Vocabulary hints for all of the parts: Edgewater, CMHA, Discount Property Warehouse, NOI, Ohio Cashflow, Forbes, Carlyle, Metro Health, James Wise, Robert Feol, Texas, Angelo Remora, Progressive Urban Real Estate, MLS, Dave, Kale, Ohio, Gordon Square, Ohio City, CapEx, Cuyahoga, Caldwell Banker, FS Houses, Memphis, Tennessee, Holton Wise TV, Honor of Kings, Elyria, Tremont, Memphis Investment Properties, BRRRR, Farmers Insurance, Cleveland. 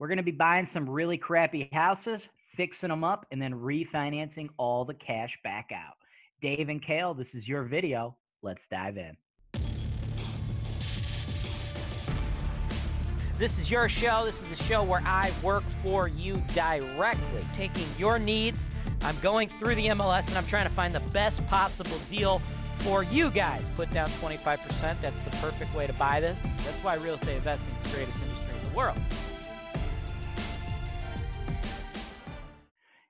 We're going to be buying some really crappy houses, fixing them up, and then refinancing all the cash back out. Dave and Cale, this is your video. Let's dive in. This is your show. This is the show where I work for you directly, taking your needs. I'm going through the MLS, and I'm trying to find the best possible deal for you guys. Put down 25%. That's the perfect way to buy this. That's why real estate investing is the greatest industry in the world.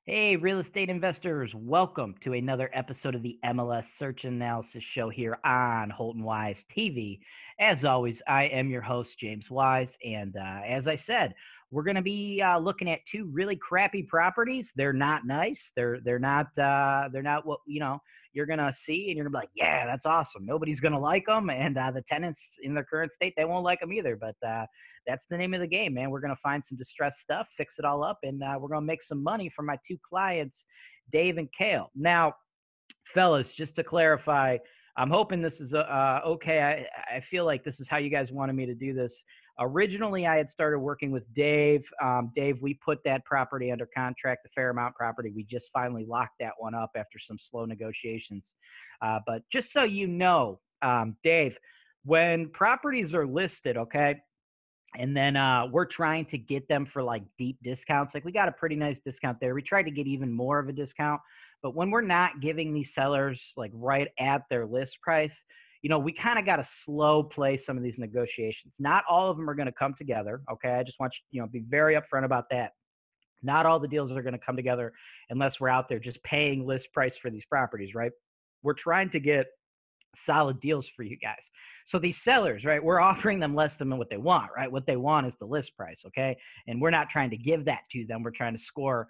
Hey, real estate investors, welcome to another episode of the MLS Search Analysis Show here on Holton Wise TV. As always, I am your host, James Wise, and as I said, we're going to be looking at two really crappy properties. They're not nice. They're not what you know you're going to see, and you're going to be like, yeah, that's awesome. Nobody's going to like them, and the tenants in their current state, they won't like them either. But that's the name of the game, man. We're going to find some distressed stuff, fix it all up, and we're going to make some money for my two clients, Dave and Cale. Now, fellas, just to clarify, I'm hoping this is okay. I feel like this is how you guys wanted me to do this. Originally, I had started working with Dave. Dave, we put that property under contract, the Fairmount property. We just finally locked that one up after some slow negotiations. But just so you know, Dave, when properties are listed, okay, and then we're trying to get them for like deep discounts. Like we got a pretty nice discount there. We tried to get even more of a discount. But when we're not giving these sellers like right at their list price, you know, we kind of got to slow play some of these negotiations. Not all of them are going to come together, okay? I just want you to be very upfront about that. Not all the deals are going to come together unless we're out there just paying list price for these properties, right? We're trying to get solid deals for you guys. So these sellers, right, we're offering them less than what they want, right? What they want is the list price, okay? And we're not trying to give that to them. We're trying to score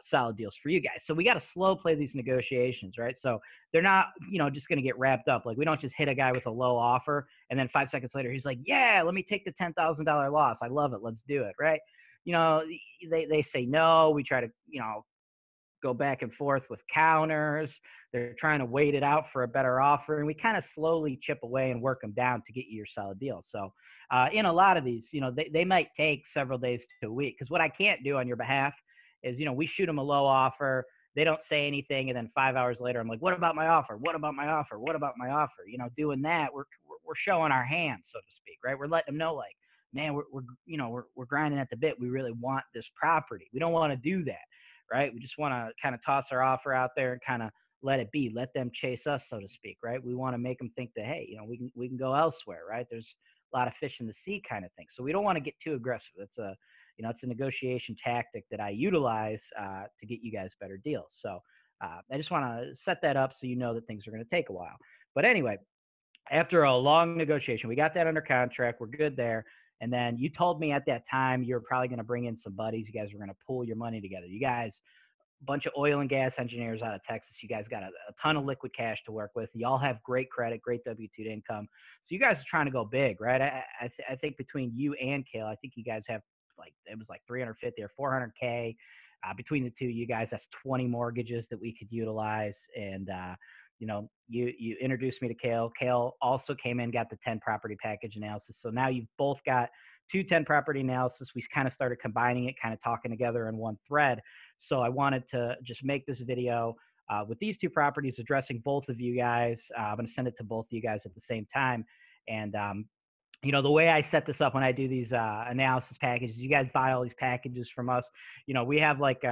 solid deals for you guys. So we got to slow play these negotiations, right? So they're not, you know, just going to get wrapped up. Like we don't just hit a guy with a low offer and then 5 seconds later, he's like, yeah, let me take the $10,000 loss. I love it. Let's do it. Right. You know, they say no, we try to, you know, go back and forth with counters. They're trying to wait it out for a better offer. And we kind of slowly chip away and work them down to get you your solid deal. So in a lot of these, you know, they might take several days to a week because what I can't do on your behalf is, you know, we shoot them a low offer, they don't say anything, and then 5 hours later, I'm like, what about my offer? What about my offer? What about my offer? You know, doing that, we're showing our hand, so to speak, right? We're letting them know, like, man, we're grinding at the bit. We really want this property. We don't want to do that, right? We just want to kind of toss our offer out there and kind of let it be, let them chase us, so to speak, right? We want to make them think that, hey, you know, we can go elsewhere, right? There's a lot of fish in the sea kind of thing. So we don't want to get too aggressive. That's a, you know, it's a negotiation tactic that I utilize to get you guys better deals. So I just want to set that up so you know that things are going to take a while. But anyway, after a long negotiation, we got that under contract. We're good there. And then you told me at that time you're probably going to bring in some buddies. You guys were going to pool your money together. You guys, a bunch of oil and gas engineers out of Texas. You guys got a ton of liquid cash to work with. Y'all have great credit, great W-2 income. So you guys are trying to go big, right? I think between you and Cale, I think you guys have like it was like 350 or 400K between the two you guys. That's 20 mortgages that we could utilize. And you know, you introduced me to Cale. Cale also came in, got the 10 property package analysis. So now you've both got 2 10 property analysis. We kind of started combining it, kind of talking together in one thread. So I wanted to just make this video with these two properties, addressing both of you guys. I'm going to send it to both of you guys at the same time. And you know, the way I set this up when I do these analysis packages, you guys buy all these packages from us. You know, we have like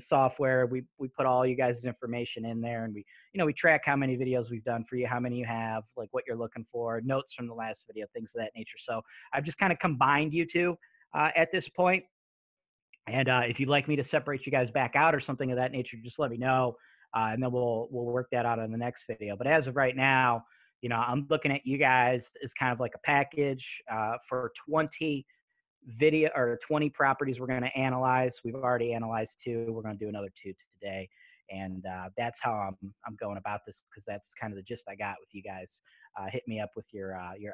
software. We put all you guys' information in there, and we, you know, we track how many videos we've done for you, how many you have, like what you're looking for, notes from the last video, things of that nature. So I've just kind of combined you two at this point. And if you'd like me to separate you guys back out or something of that nature, just let me know, and then we'll work that out in the next video. But as of right now, you know, I'm looking at you guys as kind of like a package for 20 video or 20 properties we're going to analyze. We've already analyzed 2. We're going to do another 2 today. And that's how I'm going about this, because that's kind of the gist I got with you guys. Hit me up with your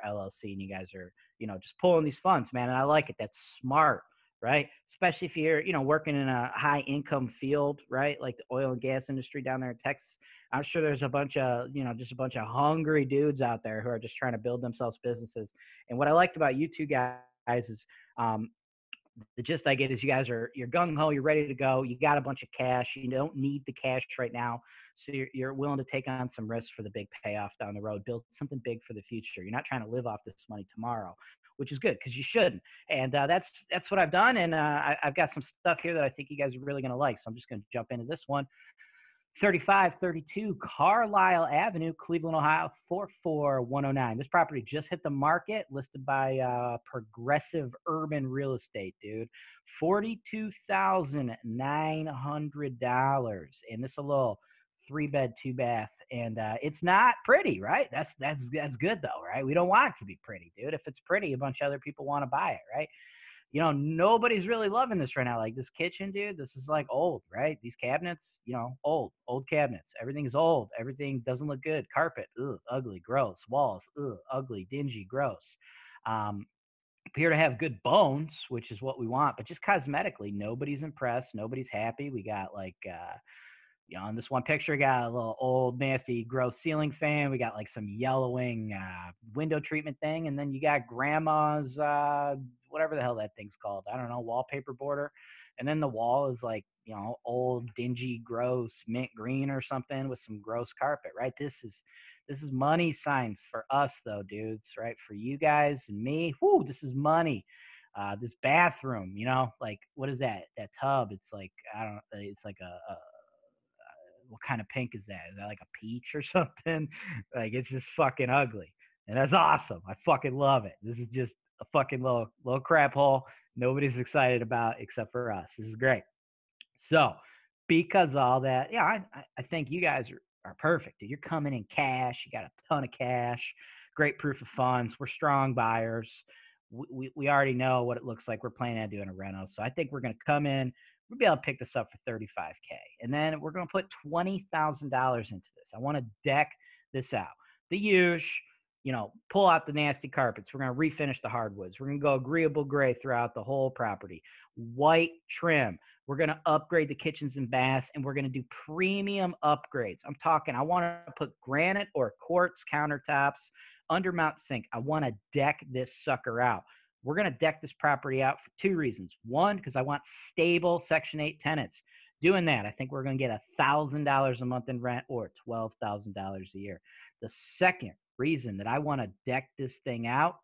LLC, and you guys are, you know, just pulling these funds, man. And I like it. That's smart, right? Especially if you're, you know, working in a high income field, right? Like the oil and gas industry down there in Texas. I'm sure there's a bunch of, you know, just a bunch of hungry dudes out there who are just trying to build themselves businesses. And what I liked about you two guys is the gist I get is you guys are, you're gung-ho, you're ready to go. You got a bunch of cash. You don't need the cash right now. So you're willing to take on some risks for the big payoff down the road, build something big for the future. You're not trying to live off this money tomorrow, which is good because you shouldn't. And that's what I've done. And I've got some stuff here that I think you guys are really going to like. So I'm just going to jump into this one. 3532 Carlyle Avenue, Cleveland, Ohio, 44109. This property just hit the market, listed by Progressive Urban Real Estate, dude. $42,900. And this is a little 3-bed, 2-bath. And it's not pretty, right? That's good, though, right? We don't want it to be pretty, dude. If it's pretty, a bunch of other people want to buy it, right? You know, nobody's really loving this right now. Like this kitchen, dude, this is like old, right? These cabinets, you know, old cabinets. Everything's old. Everything doesn't look good. Carpet, ugh, ugly, gross. Walls, ugh, ugly, dingy, gross. Appear to have good bones, which is what we want, but just cosmetically, nobody's impressed. Nobody's happy. We got like, you know, in this one picture, we got a little old, nasty, gross ceiling fan. We got like some yellowing window treatment thing. And then you got grandma's, whatever the hell that thing's called. I don't know, wallpaper border. And then the wall is like, you know, old, dingy, gross, mint green or something with some gross carpet, right? This is money signs for us though, dudes, right? For you guys and me, whoo, this is money. This bathroom, you know, like what is that? That tub, it's like, I don't know, it's like a what kind of pink is that? Is that like a peach or something? Like it's just fucking ugly. And that's awesome. I fucking love it. This is just a fucking little crap hole. Nobody's excited about except for us. This is great. So because all that, yeah, I think you guys are perfect. Dude, you're coming in cash. You got a ton of cash, great proof of funds. We're strong buyers. We already know what it looks like. We're planning on doing a reno. So I think we're going to come in. We'll be able to pick this up for $35K. And then we're going to put $20,000 into this. I want to deck this out. The huge, you know, pull out the nasty carpets. We're going to refinish the hardwoods. We're going to go agreeable gray throughout the whole property. White trim. We're going to upgrade the kitchens and baths, and we're going to do premium upgrades. I'm talking, I want to put granite or quartz countertops, undermount sink. I want to deck this sucker out. We're going to deck this property out for two reasons. One, because I want stable Section 8 tenants. Doing that, I think we're going to get $1,000 a month in rent or $12,000 a year. The second reason that I want to deck this thing out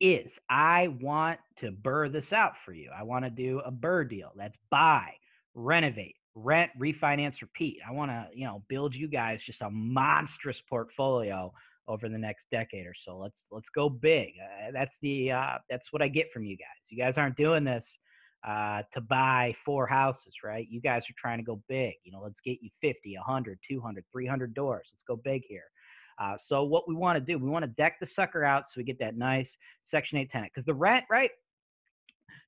is I want to BRRRR this out for you. I want to do a BRRRR deal. That's buy, renovate, rent, refinance, repeat. I want to, you know, build you guys just a monstrous portfolio over the next decade or so. Let's go big. That's what I get from you guys. You guys aren't doing this to buy 4 houses, right? You guys are trying to go big. You know, let's get you 50, 100, 200, 300 doors. Let's go big here. So what we want to do, we want to deck the sucker out so we get that nice Section 8 tenant. Because the rent, right?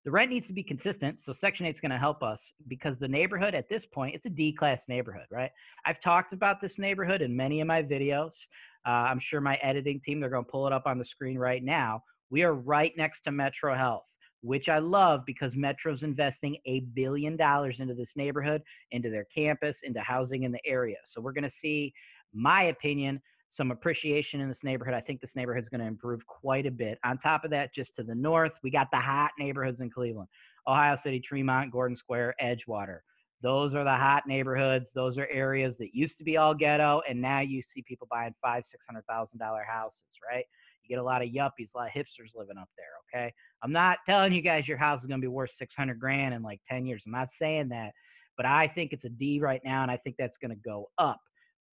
The rent needs to be consistent, so Section 8 is going to help us because the neighborhood at this point, it's a D-class neighborhood, right? I've talked about this neighborhood in many of my videos. I'm sure my editing team, they're going to pull it up on the screen right now. We are right next to Metro Health, which I love because Metro's investing $1 billion into this neighborhood, into their campus, into housing in the area. So we're going to see, my opinion, some appreciation in this neighborhood. I think this neighborhood's going to improve quite a bit. On top of that, just to the north, we got the hot neighborhoods in Cleveland. Ohio City, Tremont, Gordon Square, Edgewater. Those are the hot neighborhoods. Those are areas that used to be all ghetto, and now you see people buying $500,000, $600,000 houses, right? You get a lot of yuppies, a lot of hipsters living up there, okay? I'm not telling you guys your house is going to be worth $600,000 in like 10 years. I'm not saying that, but I think it's a D right now, and I think that's going to go up.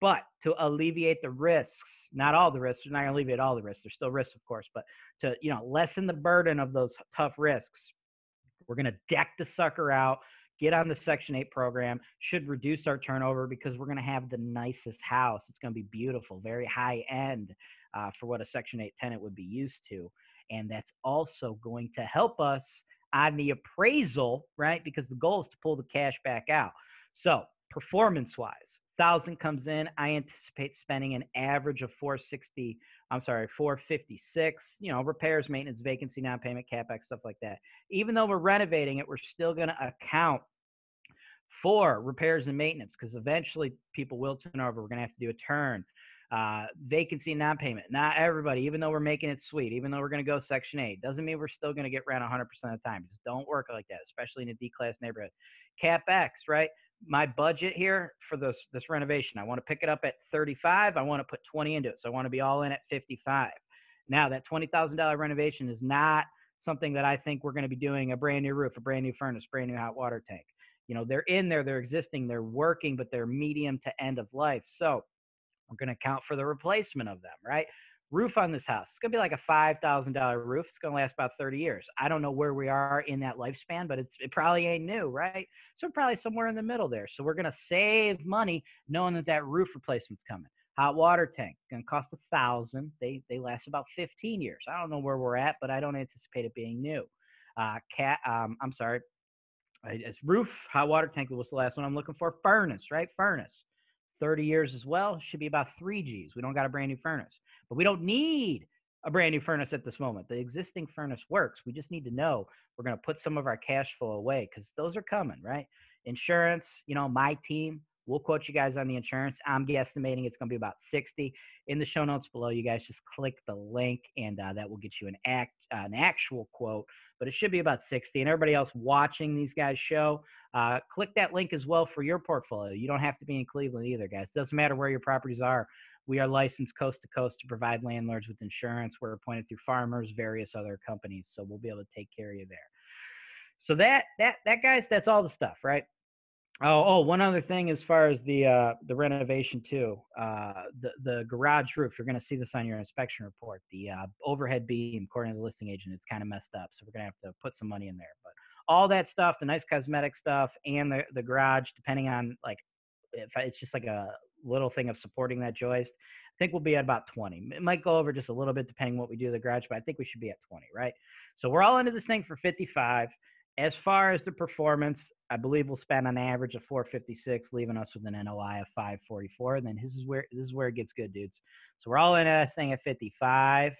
But to alleviate the risks, not all the risks, we're not going to alleviate all the risks. There's still risks, of course, but to, you know, lessen the burden of those tough risks, we're going to deck the sucker out, get on the Section 8 program, should reduce our turnover because we're going to have the nicest house. It's going to be beautiful, very high end for what a Section 8 tenant would be used to. And that's also going to help us on the appraisal, right? Because the goal is to pull the cash back out. So performance-wise, $1,000 comes in. I anticipate spending an average of $456, you know, repairs, maintenance, vacancy, non-payment, CapEx, stuff like that. Even though we're renovating it, we're still going to account for repairs and maintenance because eventually people will turn over. We're going to have to do a turn. Vacancy non-payment. Not everybody, even though we're making it sweet, even though we're going to go Section 8, doesn't mean we're still going to get rent 100% of the time. It just don't work like that, especially in a D-class neighborhood. CapEx, right? My budget here for this renovation, I want to pick it up at 35. I want to put 20 into it, so I want to be all in at 55. Now, that $20,000 renovation is not something that I think we're going to be doing a brand new roof, a brand new furnace, brand new hot water tank. You know, they're in there, they're existing, they're working, but they're medium to end of life. So we're going to account for the replacement of them, right? Roof on this house, it's going to be like a $5,000 roof. It's going to last about 30 years. I don't know where we are in that lifespan, but it probably ain't new, right? So probably somewhere in the middle there. So we're going to save money knowing that that roof replacement's coming. Hot water tank, going to cost $1,000. They last about 15 years. I don't know where we're at, but I don't anticipate it being new. It's roof, hot water tank was the last one I'm looking for. Furnace, right? Furnace. 30 years as well, should be about 3 Gs. We don't got a brand new furnace, but we don't need a brand new furnace at this moment. The existing furnace works. We just need to know we're going to put some of our cash flow away because those are coming, right? Insurance, you know, my team, we'll quote you guys on the insurance. I'm guesstimating it's going to be about 60. In the show notes below, you guys just click the link and that will get you an actual quote, but it should be about 60. And everybody else watching these guys' show, click that link as well for your portfolio. You don't have to be in Cleveland either, guys. It doesn't matter where your properties are. We are licensed coast to coast to provide landlords with insurance. We're appointed through Farmers, various other companies, so we'll be able to take care of you there. So that guys, that's all the stuff, right? Oh, one other thing as far as the renovation too, the garage roof, you're going to see this on your inspection report. The overhead beam, according to the listing agent, it's kind of messed up. So we're going to have to put some money in there. But all that stuff, the nice cosmetic stuff and the garage, depending on like, if it's just like a little thing of supporting that joist, I think we'll be at about 20. It might go over just a little bit depending what we do to the garage, but I think we should be at 20, right? So we're all into this thing for 55. As far as the performance, I believe we'll spend an average of 456, leaving us with an NOI of 544. And then this is where it gets good, dudes. So we're all in that thing at 55.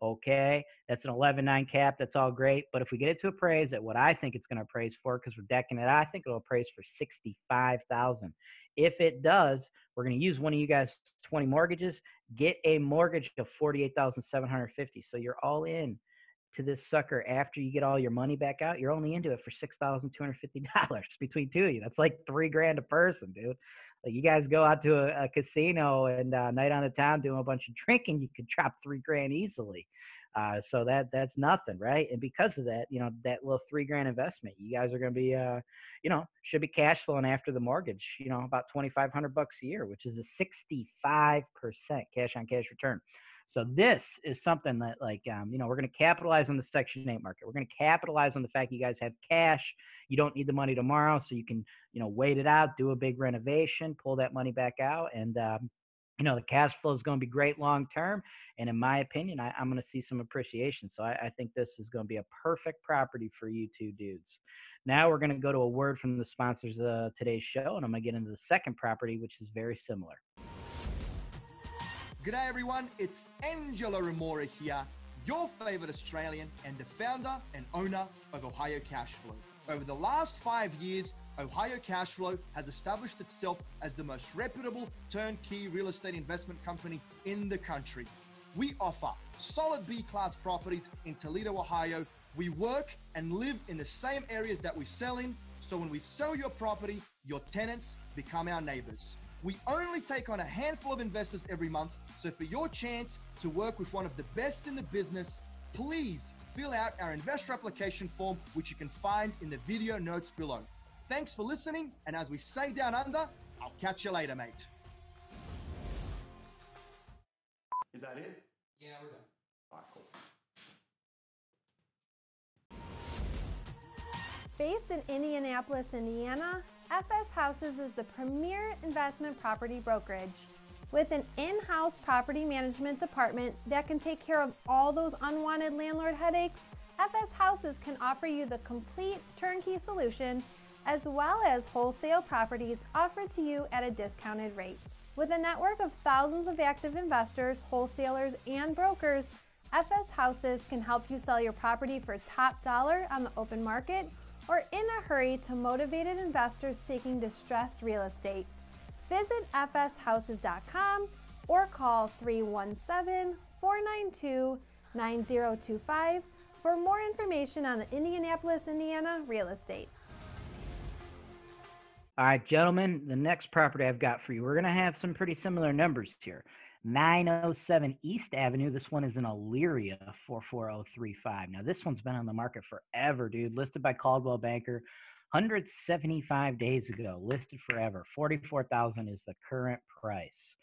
Okay, that's an 11.9 cap. That's all great. But if we get it to appraise at what I think it's going to appraise for, because we're decking it, I think it'll appraise for $65,000. If it does, we're going to use one of you guys' 20 mortgages, get a mortgage of $48,750. So you're all in to this sucker. After you get all your money back out, you're only into it for $6,250 between two of you. That's like $3,000 a person, dude. Like, you guys go out to a casino and night on the town doing a bunch of drinking, you could drop $3,000 easily. So that's nothing, right? And because of that, you know, that little $3,000 investment, you guys are going to be, you know, should be cash flowing after the mortgage, you know, about $2,500 a year, which is a 65% cash on cash return. So this is something that, like, you know, we're going to capitalize on the Section 8 market. We're going to capitalize on the fact you guys have cash. You don't need the money tomorrow, so you can, you know, wait it out, do a big renovation, pull that money back out, and, you know, the cash flow is going to be great long term. And in my opinion, I'm going to see some appreciation. So I think this is going to be a perfect property for you two dudes. Now we're going to go to a word from the sponsors of today's show, and I'm going to get into the second property, which is very similar. G'day everyone, it's Angelo Remora here, your favourite Australian and the founder and owner of Ohio Cashflow. Over the last 5 years, Ohio Cashflow has established itself as the most reputable turnkey real estate investment company in the country. We offer solid B-class properties in Toledo, Ohio. We work and live in the same areas that we sell in, so when we sell your property, your tenants become our neighbours. We only take on a handful of investors every month, so for your chance to work with one of the best in the business, please fill out our investor application form, which you can find in the video notes below. Thanks for listening, and as we say down under, I'll catch you later, mate. Is that it? Yeah, we're done. All right, cool. Based in Indianapolis, Indiana, FS Houses is the premier investment property brokerage. With an in-house property management department that can take care of all those unwanted landlord headaches, FS Houses can offer you the complete turnkey solution as well as wholesale properties offered to you at a discounted rate. With a network of thousands of active investors, wholesalers, and brokers, FS Houses can help you sell your property for top dollar on the open market or in a hurry to motivated investors seeking distressed real estate. Visit fshouses.com or call 317-492-9025 for more information on the Indianapolis, Indiana real estate. All right, gentlemen, the next property I've got for you, we're going to have some pretty similar numbers here. 907 East Avenue. This one is in Elyria, 44035. Now, this one's been on the market forever, dude. Listed by Caldwell Banker 175 days ago. Listed forever. $44,000 is the current price.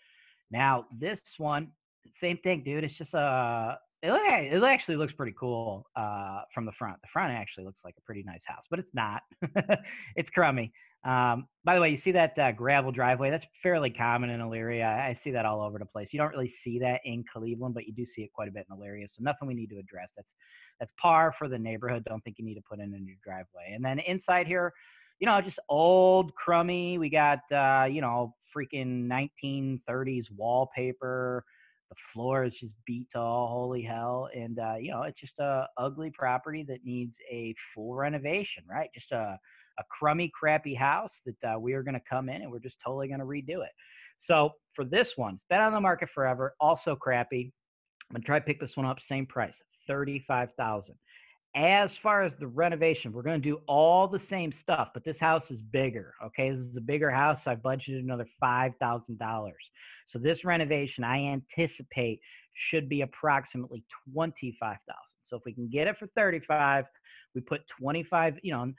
Now, this one, same thing, dude. It's just a... It actually looks pretty cool from the front. The front actually looks like a pretty nice house, but it's not. It's crummy. By the way, you see that gravel driveway? That's fairly common in Elyria. I see that all over the place. You don't really see that in Cleveland, but you do see it quite a bit in Elyria, so nothing we need to address. That's par for the neighborhood. Don't think you need to put in a new driveway. And then inside here, you know, just old, crummy. We got, you know, freaking 1930s wallpaper. The floor is just beat to all holy hell. And, you know, it's just a ugly property that needs a full renovation, right? Just a crummy, crappy house that we are going to come in and we're just totally going to redo it. So for this one, it's been on the market forever, also crappy. I'm going to try to pick this one up, same price, $35,000. As far as the renovation, we're going to do all the same stuff, but this house is bigger, okay? This is a bigger house, so I budgeted another $5,000. So this renovation, I anticipate, should be approximately $25,000. So if we can get it for $35,000, we put $25,000, you know,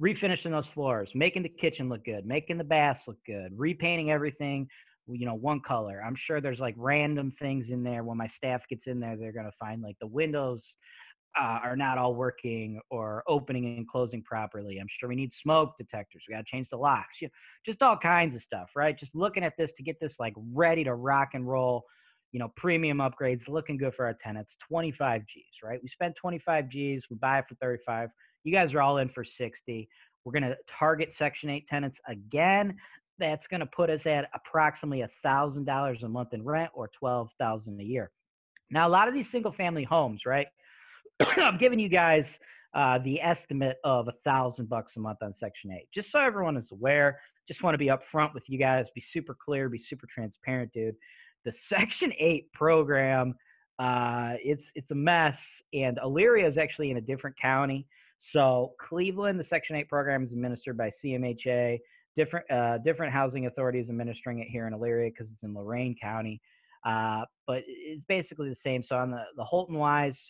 refinishing those floors, making the kitchen look good, making the baths look good, repainting everything, you know, one color. I'm sure there's like random things in there. When my staff gets in there, they're going to find like the windows are not all working or opening and closing properly. I'm sure we need smoke detectors. We got to change the locks. You know, just all kinds of stuff, right? Just looking at this to get this like ready to rock and roll, you know, premium upgrades, looking good for our tenants, 25 G's, right? We spent 25 G's, we buy it for 35. You guys are all in for 60. We're going to target Section 8 tenants again. That's going to put us at approximately $1,000 a month in rent or $12,000 a year. Now, a lot of these single family homes, right? I'm giving you guys the estimate of $1,000 a month on Section 8. Just so everyone is aware, just want to be upfront with you guys, be super clear, be super transparent, dude. The Section 8 program, it's a mess, and Elyria is actually in a different county. So Cleveland, the Section 8 program is administered by CMHA. Different housing authorities administering it here in Elyria because it's in Lorain County. But it's basically the same. So on the Holton Wise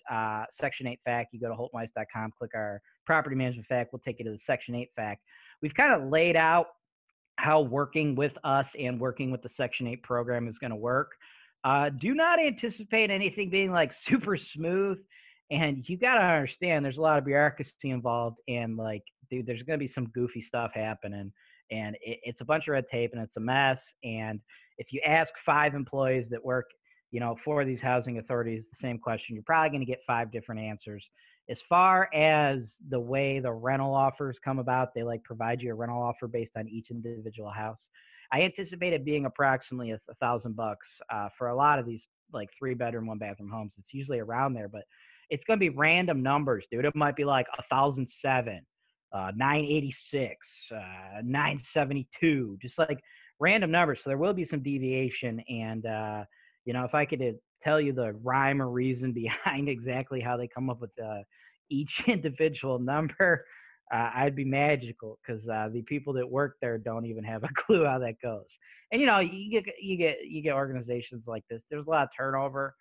Section 8 FAQ, you go to holtonwise.com, click our Property Management FAQ, we'll take you to the Section 8 FAQ. We've kind of laid out how working with us and working with the Section 8 program is going to work. Do not anticipate anything being like super smooth. And you got to understand there's a lot of bureaucracy involved and like, dude, there's going to be some goofy stuff happening. And it's a bunch of red tape and it's a mess. And if you ask 5 employees that work, you know, for these housing authorities, the same question, you're probably going to get 5 different answers. As far as the way the rental offers come about, they like provide you a rental offer based on each individual house. I anticipate it being approximately $1,000 for a lot of these like 3-bedroom, 1-bathroom homes. It's usually around there, but it's going to be random numbers, dude. It might be like 1,007. 986, 972, just like random numbers. So there will be some deviation. And, you know, if I could tell you the rhyme or reason behind exactly how they come up with each individual number, I'd be magical because the people that work there don't even have a clue how that goes. And, you know, you get organizations like this. There's a lot of turnover.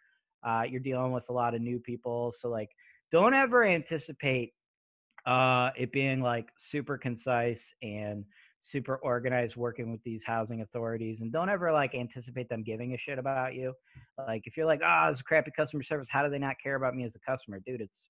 You're dealing with a lot of new people. So, like, don't ever anticipate it being like super concise and super organized working with these housing authorities, and don't ever like anticipate them giving a shit about you. Like if you're like, oh, this is crappy customer service, how do they not care about me as the customer? Dude, it's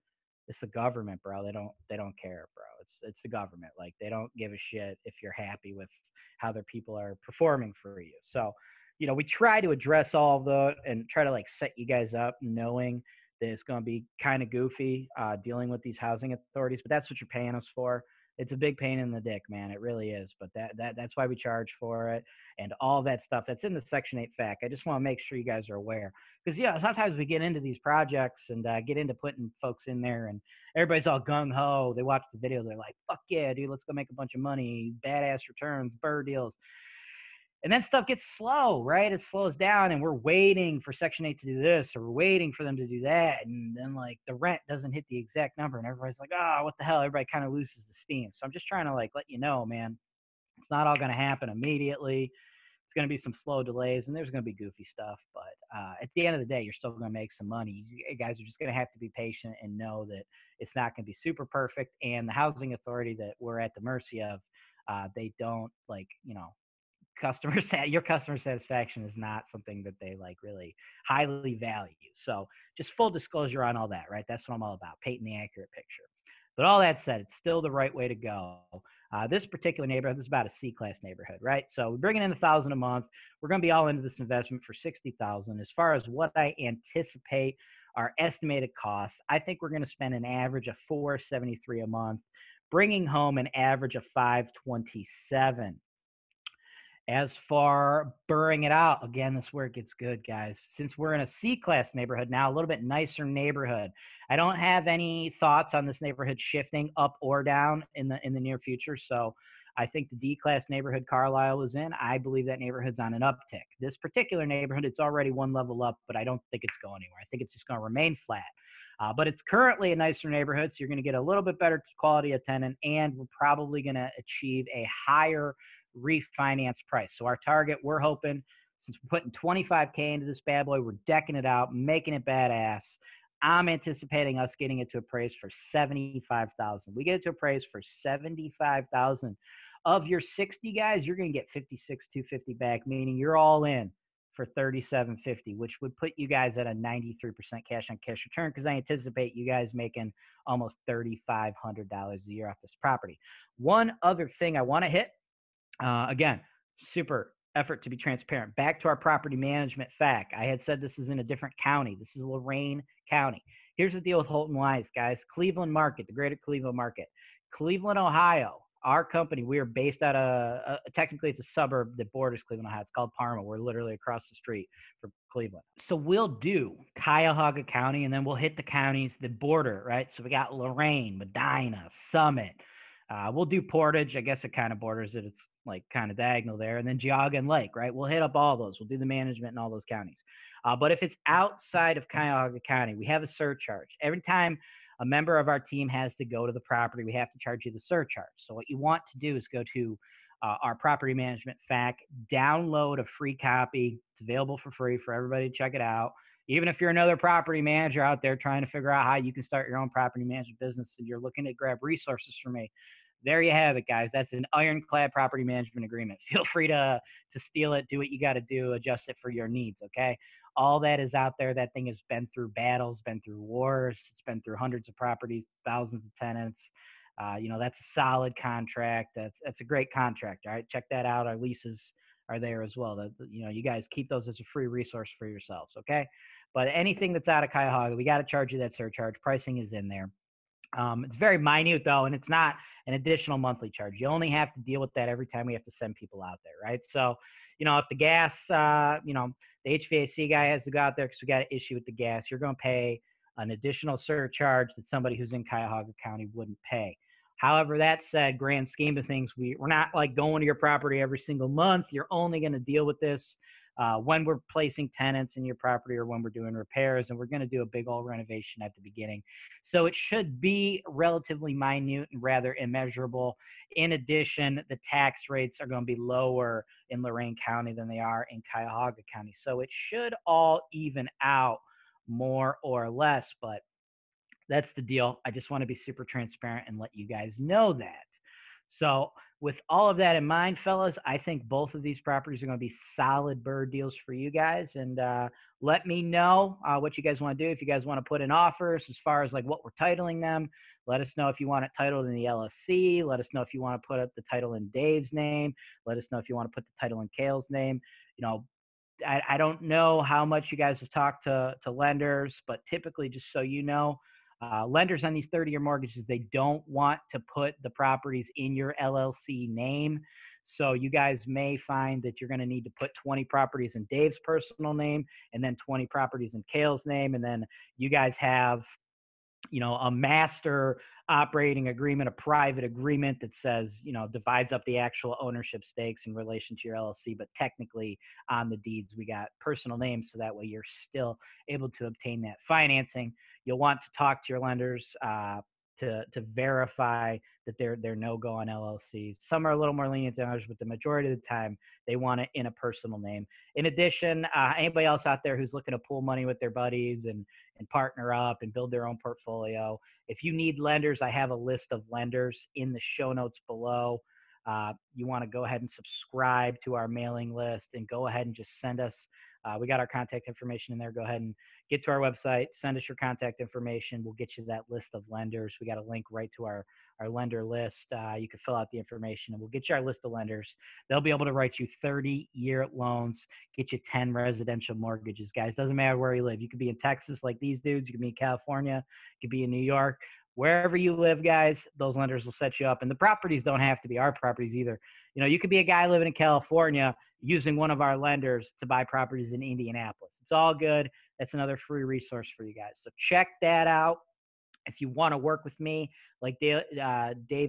the government, bro. They don't care, bro. It's the government. Like they don't give a shit if you're happy with how their people are performing for you. So, you know, we try to address all of the and try to like set you guys up knowing that it's going to be kind of goofy dealing with these housing authorities, but that's what you're paying us for. It's a big pain in the dick, man. It really is. But that's why we charge for it and all that stuff that's in the Section 8 FAQ. I just want to make sure you guys are aware because, yeah, sometimes we get into these projects and get into putting folks in there and everybody's all gung-ho. They watch the video. They're like, fuck yeah, dude, let's go make a bunch of money, badass returns, BRRRR deals. And then stuff gets slow, right? It slows down and we're waiting for Section 8 to do this, or we're waiting for them to do that. And then like the rent doesn't hit the exact number and everybody's like, oh, what the hell? Everybody kind of loses the steam. So I'm just trying to like, let you know, man, it's not all going to happen immediately. It's going to be some slow delays and there's going to be goofy stuff. But at the end of the day, you're still going to make some money. You guys are just going to have to be patient and know that it's not going to be super perfect. And the housing authority that we're at the mercy of, they don't like, you know, your customer satisfaction is not something that they like really highly value. So just full disclosure on all that, right? That's what I'm all about, painting the accurate picture. But all that said, it's still the right way to go. This particular neighborhood, this is about a C-class neighborhood, right? So we're bringing in $1,000 a month. We're going to be all into this investment for $60,000. As far as what I anticipate our estimated costs, I think we're going to spend an average of $473 a month, bringing home an average of $527. As far burring it out, again, this is where it gets good, guys. Since we're in a C-class neighborhood now, a little bit nicer neighborhood, I don't have any thoughts on this neighborhood shifting up or down in the near future. So I think the D-class neighborhood Carlyle was in, I believe that neighborhood's on an uptick. This particular neighborhood, it's already one level up, but I don't think it's going anywhere. I think it's just going to remain flat. But it's currently a nicer neighborhood, so you're going to get a little bit better quality of tenant, and we're probably going to achieve a higher refinance price. So our target, we're hoping, since we're putting $25K into this bad boy, we're decking it out, making it badass. I'm anticipating us getting it to appraise for $75,000. We get it to appraise for $75,000. Of your 60 guys, you're going to get $56,250 back, meaning you're all in for $37.50, which would put you guys at a 93% cash on cash return, because I anticipate you guys making almost $3,500 a year off this property. One other thing I want to hit, again, super effort to be transparent. Back to our property management fact. I had said this is in a different county. This is Lorain County. Here's the deal with Holton Wise, guys. Cleveland market, the greater Cleveland market. Cleveland, Ohio, our company, we are based out of, technically it's a suburb that borders Cleveland, Ohio. It's called Parma. We're literally across the street from Cleveland. So we'll do Cuyahoga County, and then we'll hit the counties that border, right? So we got Lorain, Medina, Summit. We'll do Portage. I guess it kind of borders it. It's like kind of diagonal there. And then Geauga and Lake, right? We'll hit up all those. We'll do the management in all those counties. But if it's outside of Cuyahoga County, we have a surcharge. Every time a member of our team has to go to the property, we have to charge you the surcharge. So what you want to do is go to our property management FAQ, download a free copy. It's available for free for everybody to check it out. Even if you're another property manager out there trying to figure out how you can start your own property management business and you're looking to grab resources from me, there you have it, guys. That's an ironclad property management agreement. Feel free to steal it, do what you got to do, adjust it for your needs, okay? All that is out there. That thing has been through battles, been through wars. It's been through hundreds of properties, thousands of tenants. That's a solid contract. That's a great contract, all right? Check that out. Our leases are there as well. You guys keep those as a free resource for yourselves, okay? But anything that's out of Cuyahoga, we got to charge you that surcharge. Pricing is in there. It's very minute, though, and it's not an additional monthly charge. You only have to deal with that every time we have to send people out there, right? So, if the gas, the HVAC guy has to go out there because we got an issue with the gas, you're going to pay an additional surcharge that somebody who's in Cuyahoga County wouldn't pay. However, that said, grand scheme of things, we're not like going to your property every single month. You're only going to deal with this when we're placing tenants in your property or when we're doing repairs, and we're going to do a big old renovation at the beginning. So it should be relatively minute and rather immeasurable. In addition, the tax rates are going to be lower in Lorain County than they are in Cuyahoga County. So it should all even out more or less, but that's the deal. I just want to be super transparent and let you guys know that. So with all of that in mind, fellas, I think both of these properties are going to be solid BRRRR deals for you guys. And let me know what you guys want to do. If you guys want to put in offers as far as like what we're titling them, let us know if you want it titled in the LLC. Let us know if you want to put up the title in Dave's name. Let us know if you want to put the title in Cale's name. I don't know how much you guys have talked to lenders, but typically, just so you know, lenders on these 30-year mortgages, they don't want to put the properties in your LLC name. So you guys may find that you're going to need to put 20 properties in Dave's personal name and then 20 properties in Cale's name. And then you guys have you know, a master operating agreement, a private agreement that says, you know, divides up the actual ownership stakes in relation to your LLC. But technically on the deeds, we got personal names. So that way you're still able to obtain that financing. You'll want to talk to your lenders, to verify that they're no-go on LLCs. Some are a little more lenient than others, but the majority of the time, they want it in a personal name. In addition, anybody else out there who's looking to pool money with their buddies and partner up and build their own portfolio, if you need lenders, I have a list of lenders in the show notes below. You want to go ahead and subscribe to our mailing list and go ahead and just send us. We got our contact information in there. Go ahead and get to our website, send us your contact information. We'll get you that list of lenders. We got a link right to our lender list. You can fill out the information and we'll get you our list of lenders. They'll be able to write you 30-year loans, get you 10 residential mortgages, guys. Doesn't matter where you live. You could be in Texas like these dudes. You could be in California. You could be in New York. Wherever you live, guys, those lenders will set you up. And the properties don't have to be our properties either. You know, you could be a guy living in California using one of our lenders to buy properties in Indianapolis. It's all good. That's another free resource for you guys. So check that out. If you want to work with me, like Dave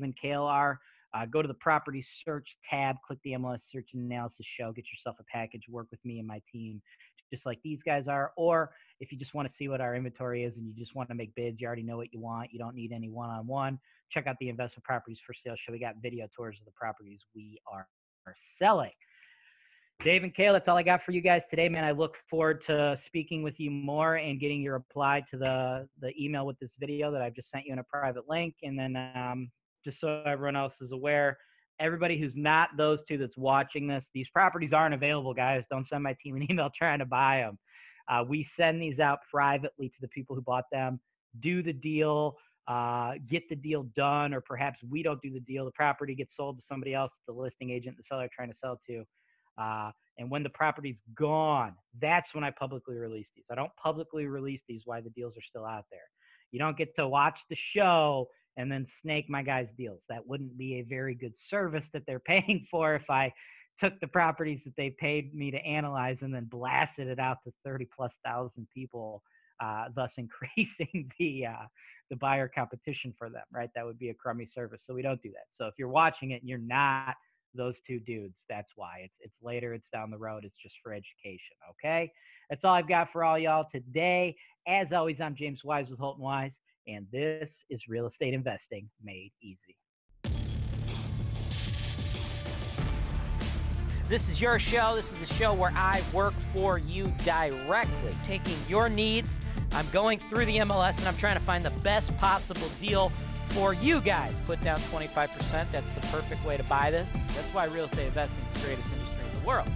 and Kale are, go to the property search tab, click the MLS search and analysis show, get yourself a package, work with me and my team, just like these guys are. Or if you just want to see what our inventory is and you just want to make bids, you already know what you want, you don't need any one-on-one, check out the investment properties for sale show. We got video tours of the properties we are selling. Dave and Kale, that's all I got for you guys today, man. I look forward to speaking with you more and getting your reply to the email with this video that I've just sent you in a private link. And then just so everyone else is aware, everybody who's not those two that's watching this, these properties aren't available, guys. Don't send my team an email trying to buy them. We send these out privately to the people who bought them. Do the deal, get the deal done, or perhaps we don't do the deal. The property gets sold to somebody else, the listing agent, the seller trying to sell to. And when the property's gone, that's when I publicly release these. I don't publicly release these while the deals are still out there. You don't get to watch the show and then snake my guys' deals. That wouldn't be a very good service that they're paying for if I took the properties that they paid me to analyze and then blasted it out to 30,000+ people, thus increasing the buyer competition for them, right? That would be a crummy service, so we don't do that. So if you're watching it and you're not those two dudes, that's why. It's later, it's down the road, it's just for education, okay? That's all I've got for all y'all today. As always, I'm James Wise with Holton Wise, and this is Real Estate Investing Made Easy. This is your show. This is the show where I work for you directly, taking your needs. I'm going through the MLS, and I'm trying to find the best possible deal for you guys. Put down 25%. That's the perfect way to buy this. That's why real estate investing is the greatest industry in the world.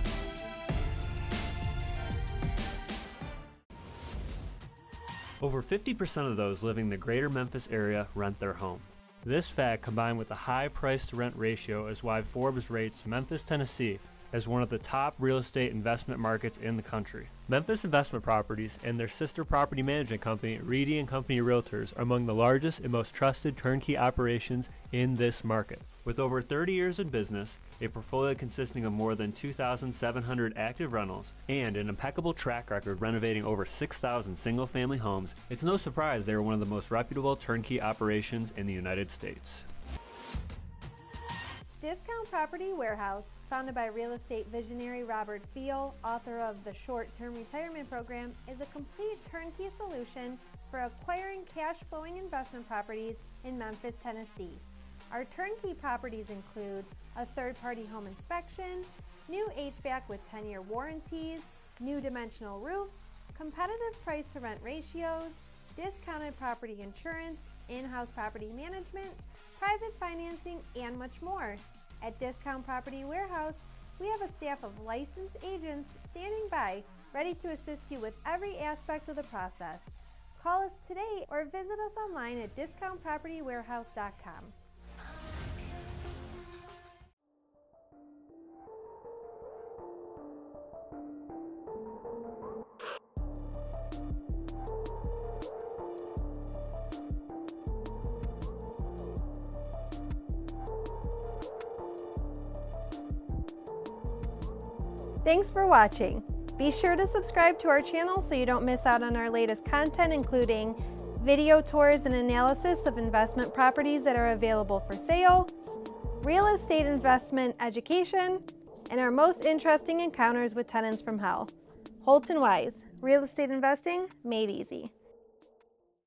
Over 50% of those living in the greater Memphis area rent their home. This fact, combined with the high price-to-rent ratio, is why Forbes rates Memphis, Tennessee as one of the top real estate investment markets in the country. Memphis Investment Properties and their sister property management company, Reedy & Company Realtors, are among the largest and most trusted turnkey operations in this market. With over 30 years in business, a portfolio consisting of more than 2,700 active rentals, and an impeccable track record renovating over 6,000 single-family homes, it's no surprise they are one of the most reputable turnkey operations in the United States. Discount Property Warehouse, founded by real estate visionary Robert Feol, author of The Short-Term Retirement Program, is a complete turnkey solution for acquiring cash-flowing investment properties in Memphis, Tennessee. Our turnkey properties include a third-party home inspection, new HVAC with 10-year warranties, new dimensional roofs, competitive price-to-rent ratios, discounted property insurance, in-house property management, private financing, and much more. At Discount Property Warehouse, we have a staff of licensed agents standing by, ready to assist you with every aspect of the process. Call us today or visit us online at discountpropertywarehouse.com. Thanks for watching. Be sure to subscribe to our channel so you don't miss out on our latest content, including video tours and analysis of investment properties that are available for sale, real estate investment education, and our most interesting encounters with tenants from hell. Holton Wise, real estate investing made easy.